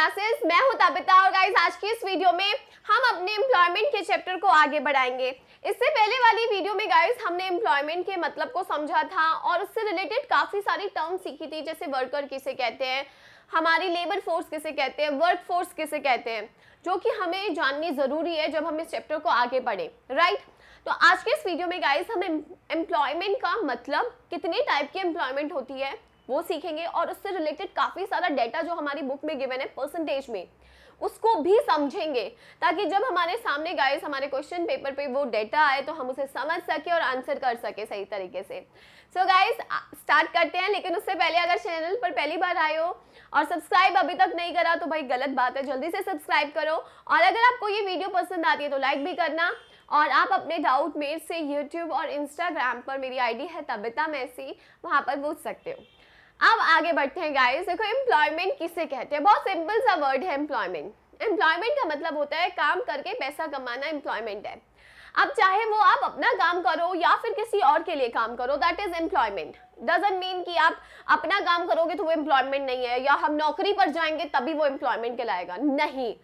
Classes, मैं हूं ताबिता और गाइस आज की इस वीडियो में हम अपने एम्प्लॉयमेंट के चैप्टर को आगे बढ़ाएंगे। इससे पहले वाली वीडियो में गाइस हमने एम्प्लॉयमेंट के मतलब को समझा था और उससे रिलेटेड काफ़ी सारी टर्म सीखी थी, जैसे वर्कर किसे कहते हैं, हमारी लेबर फोर्स किसे कहते हैं, वर्क फोर्स किसे कहते हैं, जो कि हमें जाननी ज़रूरी है जब हम इस चैप्टर को आगे बढ़ें, राइट। तो आज के इस वीडियो में गाइस हम एम्प्लॉयमेंट का मतलब, कितने टाइप की एम्प्लॉयमेंट होती है वो सीखेंगे और उससे रिलेटेड काफ़ी सारा डेटा जो हमारी बुक में गिवन है परसेंटेज में, उसको भी समझेंगे ताकि जब हमारे सामने गाइस हमारे क्वेश्चन पेपर पे वो डेटा आए तो हम उसे समझ सके और आंसर कर सके सही तरीके से। सो गाइस स्टार्ट करते हैं, लेकिन उससे पहले अगर चैनल पर पहली बार आए हो और सब्सक्राइब अभी तक नहीं करा तो भाई गलत बात है, जल्दी से सब्सक्राइब करो। और अगर आपको ये वीडियो पसंद आती है तो लाइक भी करना और आप अपने डाउट मेरे से यूट्यूब और इंस्टाग्राम पर मेरी आई डी है तबिता मैसी, वहाँ पर पूछ सकते हो। अब आगे बढ़ते हैं गाइस, देखो एम्प्लॉयमेंट किसे कहते हैं। बहुत सिंपल सा वर्ड है एम्प्लॉयमेंट। एम्प्लॉयमेंट का मतलब होता है काम करके पैसा कमाना, एम्प्लॉयमेंट है। अब चाहे वो आप अपना काम करो या फिर किसी और के लिए काम करो, that is employment. Doesn't mean कि आप अपना काम करोगे तो वो एम्प्लॉयमेंट नहीं है, या हम नौकरी पर जाएंगे तभी वो एम्प्लॉयमेंट कहलाएगा, नहीं।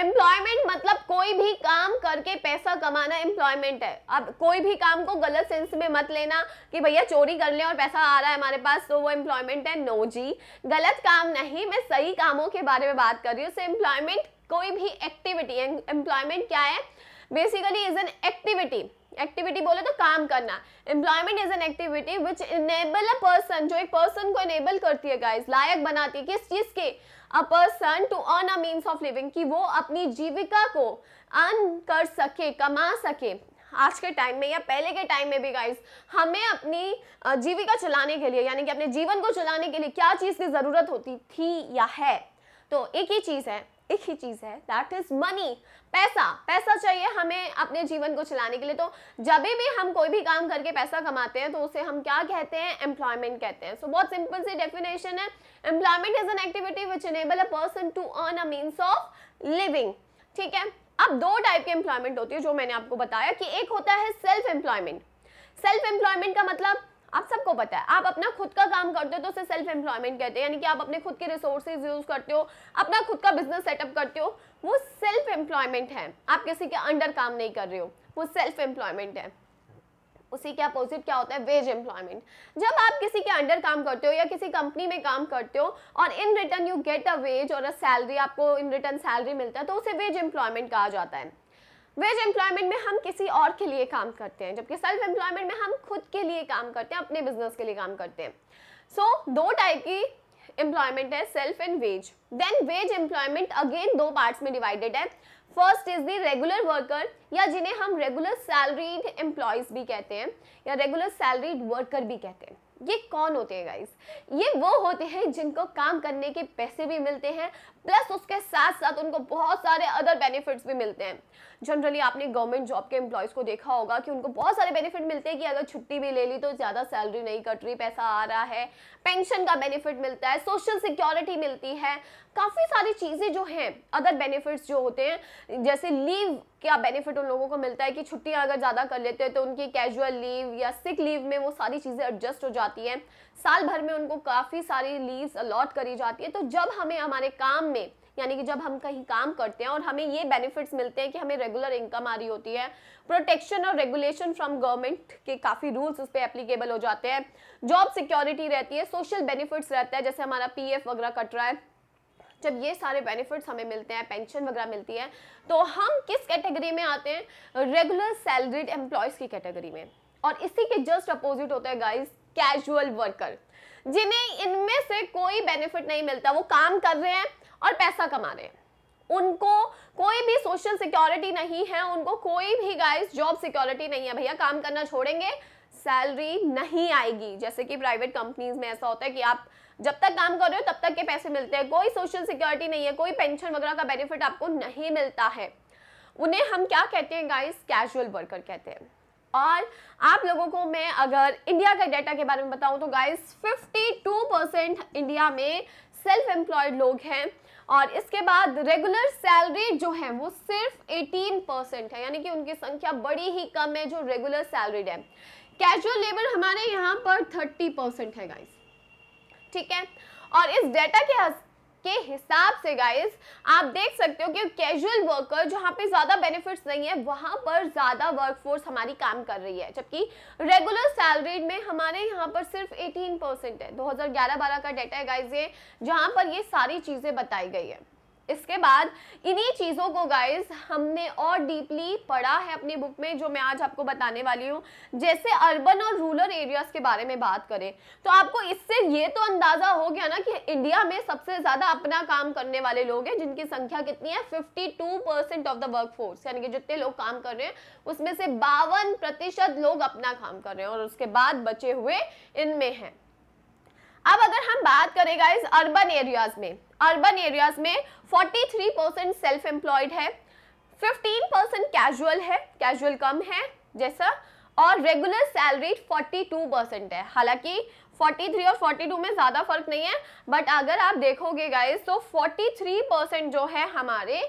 एम्प्लॉयमेंट मतलब कोई भी काम करके पैसा कमाना, एम्प्लॉयमेंट है। अब कोई भी काम को गलत सेंस में मत लेना कि भैया चोरी कर ले और पैसा आ रहा है हमारे पास तो वो एम्प्लॉयमेंट है, नो जी, गलत काम नहीं। मैं सही कामों के बारे में बात कर रही हूँ। सो एम्प्लॉयमेंट कोई भी एक्टिविटी, एम्प्लॉयमेंट क्या है basically, is an activity. Activity बोले तो काम करना। Employment is an activity which enable a person, जो एक पर्सन को इनेबल करती है गाइस, लायक बनाती है किस चीज़ के, a person to earn a means of living, कि वो अपनी जीविका को अर्न कर सके, कमा सके। आज के टाइम में या पहले के टाइम में भी गाइस हमें अपनी जीविका चलाने के लिए, यानी कि अपने जीवन को चलाने के लिए क्या चीज़ की ज़रूरत होती थी या है, तो एक ही चीज़ है दैट इज मनी, पैसा। पैसा चाहिए हमें अपने जीवन को चलाने के लिए। तो जब भी हम कोई भी काम करके पैसा कमाते हैं तो उसे हम क्या कहते हैं, एम्प्लॉयमेंट कहते हैं। सो बहुत सिंपल सी डेफिनेशन है, employment is an activity which enable a person to earn a means of living, ठीक है। अब दो टाइप के एम्प्लॉयमेंट होती है जो मैंने आपको बताया, कि एक होता है सेल्फ एम्प्लॉयमेंट। सेल्फ एम्प्लॉयमेंट का मतलब आप सबको पता है, आप अपना खुद का काम करते हो तो उसे सेल्फ एम्प्लॉयमेंट कहते हैं, यानी कि आप अपने खुद के रिसोर्सेज यूज़ करते हो, अपना खुद का बिजनेस सेटअप करते हो, वो सेल्फ एम्प्लॉयमेंट है। आप किसी के अंडर काम नहीं कर रहे हो, वो सेल्फ एम्प्लॉयमेंट है। उसी के अपोजिट क्या होता है, वेज एम्प्लॉयमेंट। जब आप किसी के अंडर काम करते हो या किसी कंपनी में काम करते हो और in return you get a wage और अ सैलरी, आपको इन रिटर्न सैलरी मिलता है, तो उसे वेज एम्प्लॉयमेंट कहा जाता है। वेज एम्प्लॉयमेंट में हम किसी और के लिए काम करते हैं, जबकि सेल्फ एम्प्लॉयमेंट में हम खुद के लिए काम करते हैं, अपने बिजनेस के लिए काम करते हैं। सो दो टाइप की एम्प्लॉयमेंट है, self and wage. Then wage employment again दो पार्ट्स में डिवाइडेड है। First is the regular worker, या जिन्हें हम रेगुलर सैलरीड एम्प्लॉयज भी कहते हैं या रेगुलर सैलरीड वर्कर भी कहते हैं। ये कौन होते हैं गाइस, ये वो होते हैं जिनको काम करने के पैसे भी मिलते हैं, प्लस उसके साथ साथ उनको बहुत सारे अदर बेनिफिट्स भी मिलते हैं। जनरली आपने गवर्नमेंट जॉब के एम्प्लॉयज़ को देखा होगा कि उनको बहुत सारे बेनिफिट मिलते हैं, कि अगर छुट्टी भी ले ली तो ज़्यादा सैलरी नहीं कट रही, पैसा आ रहा है, पेंशन का बेनिफिट मिलता है, सोशल सिक्योरिटी मिलती है, काफ़ी सारी चीज़ें जो हैं, अदर बेनिफिट्स जो होते हैं, जैसे लीव क्या बेनिफिट उन लोगों को मिलता है कि छुट्टियां अगर ज़्यादा कर लेते हैं तो उनकी कैजुअल लीव या सिक लीव में वो सारी चीज़ें एडजस्ट हो जाती हैं। साल भर में उनको काफ़ी सारी लीव्स अलॉट करी जाती है। तो जब हमें हमारे काम में, यानी कि जब हम कहीं काम करते हैं और हमें ये बेनिफिट्स मिलते हैं कि हमें रेगुलर इनकम आ रही होती है, प्रोटेक्शन और रेगुलेशन फ्रॉम गवर्नमेंट के काफ़ी रूल्स उस पर एप्लीकेबल हो जाते हैं, जॉब सिक्योरिटी रहती है, सोशल बेनिफिट्स रहता है, जैसे हमारा PF वगैरह कट रहा है। जब ये सारे बेनिफिट्स हमें मिलते हैं, पेंशन वगैरह मिलती है, तो हम किस कैटेगरी में आते हैं, रेगुलर सैलरीड एम्प्लॉयज़ की कैटेगरी में। और इसी के जस्ट अपोजिट होता है गाइस कैजुअल वर्कर, जिन्हें इनमें से कोई बेनिफिट नहीं मिलता, वो काम कर रहे हैं और पैसा कमा रहे हैं, उनको कोई भी सोशल सिक्योरिटी नहीं है, उनको कोई भी गाइस जॉब सिक्योरिटी नहीं है। भैया काम करना छोड़ेंगे सैलरी नहीं आएगी, जैसे कि प्राइवेट कंपनीज में ऐसा होता है कि आप जब तक काम कर रहे हो तब तक के पैसे मिलते हैं, कोई सोशल सिक्योरिटी नहीं है, कोई पेंशन वगैरह का बेनिफिट आपको नहीं मिलता है। उन्हें हम क्या कहते हैं गाइस, कैजुअल वर्कर कहते हैं। और आप लोगों को मैं अगर इंडिया के डाटा के बारे में बताऊं तो गाइस 52% इंडिया में सेल्फ एम्प्लॉयड लोग हैं, और इसके बाद रेगुलर सैलरी जो है वो सिर्फ 18% है, यानी कि उनकी संख्या बड़ी ही कम है जो रेगुलर सैलरीड है। कैजुअल लेबर हमारे यहाँ पर 30% है गाइस, ठीक है। और इस डेटा के के हिसाब से गाइस आप देख सकते हो कि कैजुअल वर्कर जहाँ पे ज्यादा बेनिफिट्स नहीं है वहां पर ज्यादा वर्कफोर्स हमारी काम कर रही है, जबकि रेगुलर सैलरीड में हमारे यहाँ पर सिर्फ 18% है। 2011-12 का डाटा है गाइस ये, जहाँ पर ये सारी चीजें बताई गई है। इसके बाद इन्हीं चीज़ों को गाइस हमने और डीपली पढ़ा है अपनी बुक में, जो मैं आज आपको बताने वाली हूँ। जैसे अर्बन और रूरल एरियाज़ के बारे में बात करें तो आपको इससे ये तो अंदाज़ा हो गया ना कि इंडिया में सबसे ज़्यादा अपना काम करने वाले लोग हैं, जिनकी संख्या कितनी है 52% ऑफ द वर्कफोर्स, यानी कि जितने लोग काम कर रहे हैं उसमें से 52% लोग अपना काम कर रहे हैं और उसके बाद बचे हुए इनमें हैं। अब अगर हम बात करें गाइस अर्बन एरियाज में 43% सेल्फ एम्प्लॉयड है, 15% कैजुअल कम है जैसा, और रेगुलर सैलरीड 42% है। हालांकि 43 और 42 में ज़्यादा फर्क नहीं है, बट अगर आप देखोगे गाइस तो 43% जो है हमारे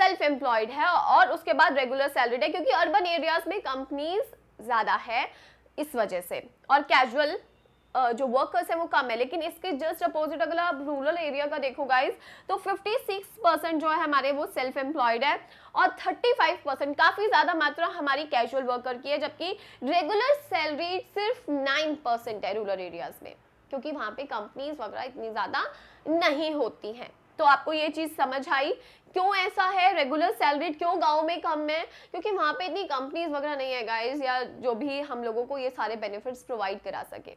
सेल्फ एम्प्लॉयड है और उसके बाद रेगुलर सैलरीड है, क्योंकि अर्बन एरियाज में कंपनीज ज़्यादा है इस वजह से, और कैजुअल जो वर्कर्स हैं वो कम है। लेकिन इसके जस्ट अपोजिट अगर आप रूरल एरिया का देखो गाइज तो 56% जो है हमारे वो सेल्फ एम्प्लॉयड है और 35% काफ़ी ज़्यादा मात्रा हमारी कैजुअल वर्कर की है, जबकि रेगुलर सैलरी सिर्फ 9% है रूरल एरियाज़ में, क्योंकि वहाँ पे कंपनीज वगैरह इतनी ज़्यादा नहीं होती हैं। तो आपको ये चीज़ समझ आई क्यों ऐसा है, रेगुलर सैलरी क्यों गांव में कम है, क्योंकि वहाँ पे इतनी कंपनीज वगैरह नहीं है गाइस, या जो भी हम लोगों को ये सारे बेनिफिट्स प्रोवाइड करा सके।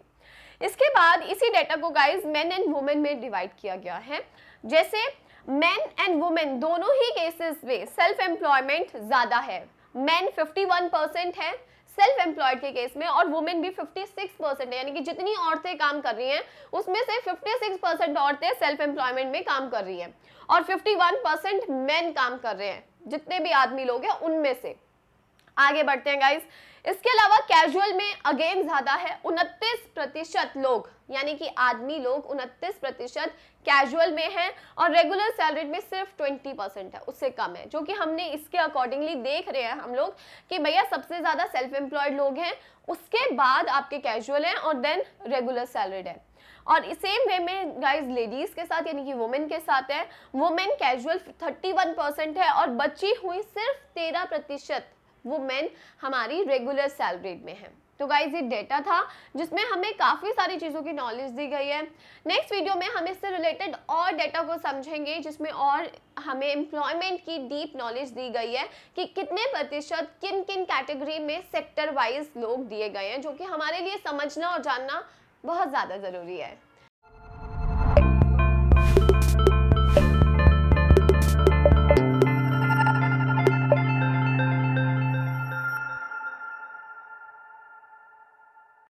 इसके बाद इसी डाटा को गाइस मेन एंड वुमेन में डिवाइड किया गया है। जैसे मेन एंड वुमेन दोनों ही केसेस में सेल्फ एम्प्लॉयमेंट ज़्यादा है, मेन 51% है सेल्फ एम्प्लॉयड के केस में और वुमेन भी 56% है, यानी कि जितनी औरतें काम कर रही हैं उसमें से 56% औरतें सेल्फ एम्प्लॉयमेंट में काम कर रही हैं और 51% मेन काम कर रहे हैं, जितने भी आदमी लोग हैं उनमें से। आगे बढ़ते हैं गाइस, इसके अलावा कैजुअल में अगेन ज़्यादा है, 29% लोग यानी कि आदमी लोग 29% कैजुअल में हैं और रेगुलर सैलरीड में सिर्फ 20% है, उससे कम है। जो कि हमने इसके अकॉर्डिंगली देख रहे हैं हम लोग कि भैया सबसे ज़्यादा सेल्फ एम्प्लॉयड लोग हैं, उसके बाद आपके कैजुअल हैं और देन रेगुलर सैलरीड है। और सेम वे में गाइज लेडीज़ के साथ यानी कि वुमेन के साथ है, वुमेन कैजुअल 31% है और बची हुई सिर्फ 13% वुमेन हमारी रेगुलर सैलरीड में है। तो गाइज ये डेटा था जिसमें हमें काफ़ी सारी चीज़ों की नॉलेज दी गई है। नेक्स्ट वीडियो में हम इससे रिलेटेड और डेटा को समझेंगे, जिसमें और हमें एम्प्लॉयमेंट की डीप नॉलेज दी गई है कि कितने प्रतिशत किन किन कैटेगरी में सेक्टर वाइज लोग दिए गए हैं, जो कि हमारे लिए समझना और जानना बहुत ज़्यादा ज़रूरी है।